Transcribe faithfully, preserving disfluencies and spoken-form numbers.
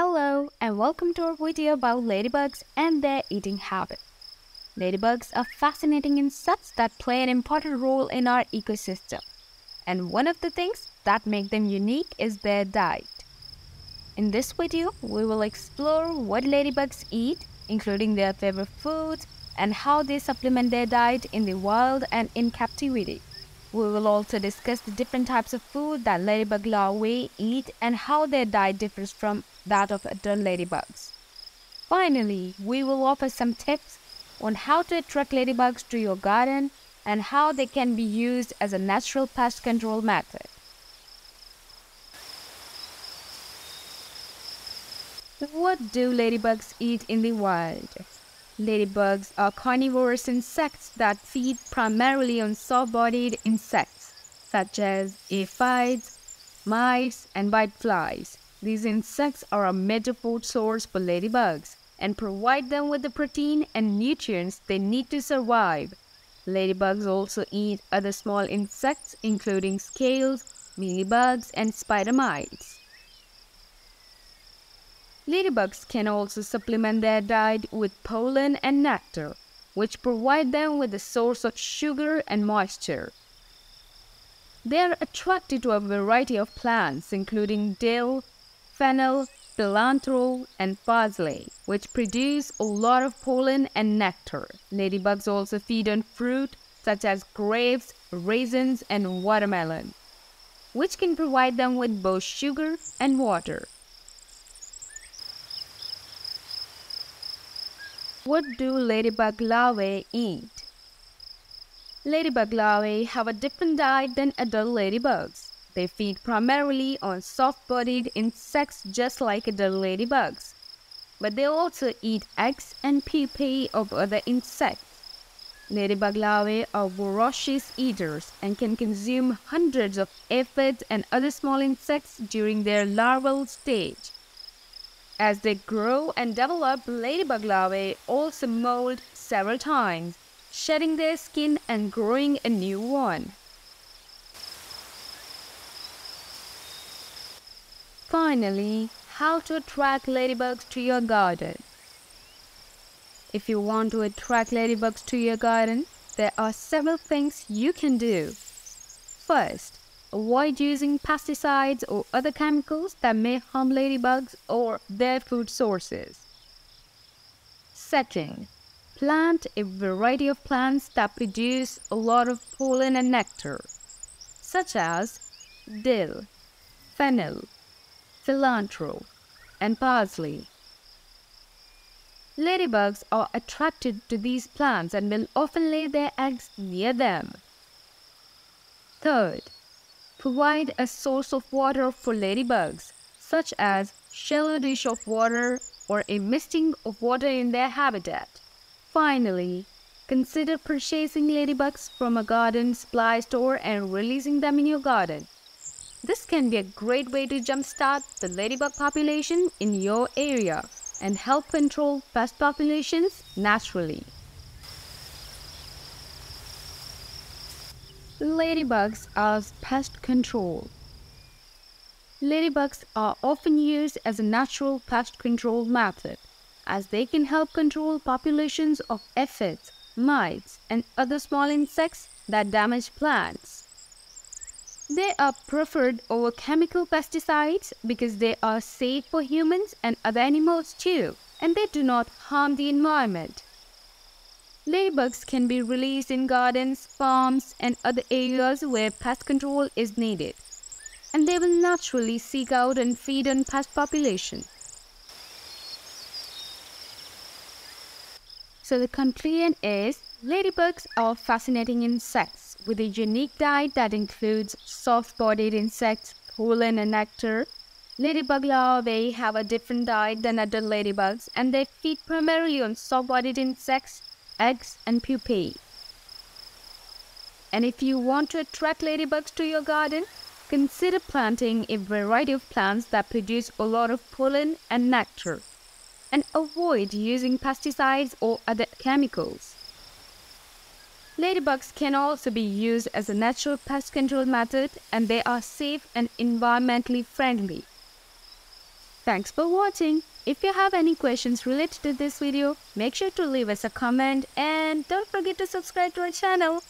Hello and welcome to our video about ladybugs and their eating habit. Ladybugs are fascinating insects that play an important role in our ecosystem. And one of the things that make them unique is their diet. In this video, we will explore what ladybugs eat, including their favorite foods, and how they supplement their diet in the wild and in captivity. We will also discuss the different types of food that ladybug larvae eat and how their diet differs from that of adult ladybugs. Finally, we will offer some tips on how to attract ladybugs to your garden and how they can be used as a natural pest control method. What do ladybugs eat in the wild? Ladybugs are carnivorous insects that feed primarily on soft-bodied insects, such as aphids, mites, and whiteflies. These insects are a major food source for ladybugs and provide them with the protein and nutrients they need to survive. Ladybugs also eat other small insects, including scales, mealybugs, and spider mites. Ladybugs can also supplement their diet with pollen and nectar, which provide them with a source of sugar and moisture. They are attracted to a variety of plants, including dill, fennel, cilantro, and parsley, which produce a lot of pollen and nectar. Ladybugs also feed on fruit such as grapes, raisins, and watermelon, which can provide them with both sugar and water. What do ladybug larvae eat? Ladybug larvae have a different diet than adult ladybugs. They feed primarily on soft-bodied insects just like adult ladybugs. But they also eat eggs and pupae of other insects. Ladybug larvae are voracious eaters and can consume hundreds of aphids and other small insects during their larval stage. As they grow and develop, ladybug larvae also molt several times, shedding their skin and growing a new one. Finally, how to attract ladybugs to your garden. If you want to attract ladybugs to your garden, there are several things you can do. First, avoid using pesticides or other chemicals that may harm ladybugs or their food sources. Second, plant a variety of plants that produce a lot of pollen and nectar, such as dill, fennel, cilantro, and parsley. Ladybugs are attracted to these plants and will often lay their eggs near them. Third, provide a source of water for ladybugs, such as shallow dish of water or a misting of water in their habitat. Finally, consider purchasing ladybugs from a garden supply store and releasing them in your garden. This can be a great way to jumpstart the ladybug population in your area and help control pest populations naturally. Ladybugs as pest control. Ladybugs are often used as a natural pest control method, as they can help control populations of aphids, mites, and other small insects that damage plants. They are preferred over chemical pesticides because they are safe for humans and other animals too, and they do not harm the environment. Ladybugs can be released in gardens, farms, and other areas where pest control is needed, and they will naturally seek out and feed on pest population. So the conclusion is, ladybugs are fascinating insects with a unique diet that includes soft-bodied insects, pollen, and nectar. Ladybug larvae have a different diet than adult ladybugs, and they feed primarily on soft-bodied insects, eggs, and pupae. And if you want to attract ladybugs to your garden, consider planting a variety of plants that produce a lot of pollen and nectar, and avoid using pesticides or other chemicals. Ladybugs can also be used as a natural pest control method, and they are safe and environmentally friendly. Thanks for watching. If you have any questions related to this video, make sure to leave us a comment and don't forget to subscribe to our channel.